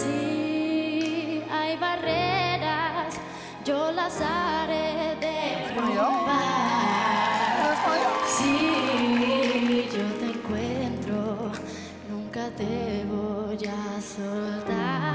Sí, hay barreras, yo las haré derrumbar. Si yo te encuentro, nunca te voy a soltar.